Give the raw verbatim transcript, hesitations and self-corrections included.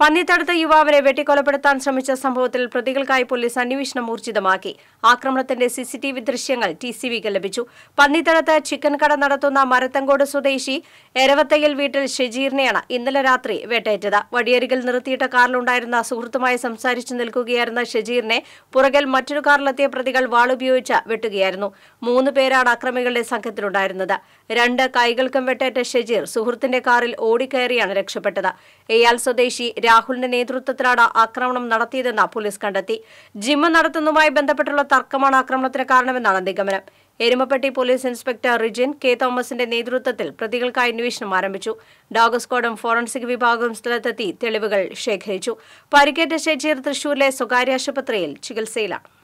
പന്നിത്തടുത്ത യുവാവിനെ വെട്ടിക്കൊലപ്പെടുത്താൻ ശ്രമിച്ച സംഭവത്തിൽ പ്രതികൾക്കായി പോലീസ് അന്വേഷണം ഊർജിതമാക്കി. ആക്രമണത്തിന്റെ സിസിടിവി ദൃശ്യങ്ങൾ ടിസിവിക്ക് ലഭിച്ചു. പന്നിത്തടുത്ത് ചിക്കൻ കട നടത്തുന്ന മരത്തങ്കോട് സ്വദേശി എരവത്തയിൽ വീട്ടിൽ ഷെജീറിനെയാണ് ഇന്നലെ രാത്രി വേട്ടയേറ്റത്. വഴിയരികിൽ നിർത്തിയിട്ട കാറിലുണ്ടായിരുന്ന സുഹൃത്തുമായി സംസാരിച്ചു നിൽക്കുകയായിരുന്ന ഷെജീറിനെ പുറകിൽ മറ്റൊരു കാറിലെത്തിയ പ്രതികൾ വാളുപയോഗിച്ച് വെട്ടുകയായിരുന്നു. മൂന്ന് പേരാണ് അക്രമികളുടെ സംഘത്തിലുണ്ടായിരുന്നത്. രണ്ട് കൈകൾക്കും വെട്ടേറ്റ ഷെജീർ സുഹൃത്തിന്റെ കാറിൽ ഓടിക്കയറിയാണ് രക്ഷപ്പെട്ടത്. എയാൽ സ്വദേശി രാഹുലിന്റെ നേതൃത്വത്തിലാണ് ആക്രമണം നടത്തിയതെന്ന് പോലീസ് കണ്ടെത്തി. ജിമ്മ നടത്തുന്നതുമായി ബന്ധപ്പെട്ടുള്ള തർക്കമാണ് ആക്രമണത്തിന് കാരണമെന്നാണ് നിഗമനം. Erumapetty police inspector Rijin K തോമസിന്റെ നേതൃത്വത്തിൽ പ്രതികൾക്കായി അന്വേഷണം ആരംഭിച്ചു. ഡോഗ് സ്ക്വാഡും ഫോറൻസിക് വിഭാഗവും സ്ഥലത്തെത്തി തെളിവുകൾ ശേഖരിച്ചു. പരിക്കേറ്റ ഷെജീർ തൃശൂരിലെ സ്വകാര്യ ആശുപത്രിയിൽ ചികിത്സയിലാണ്.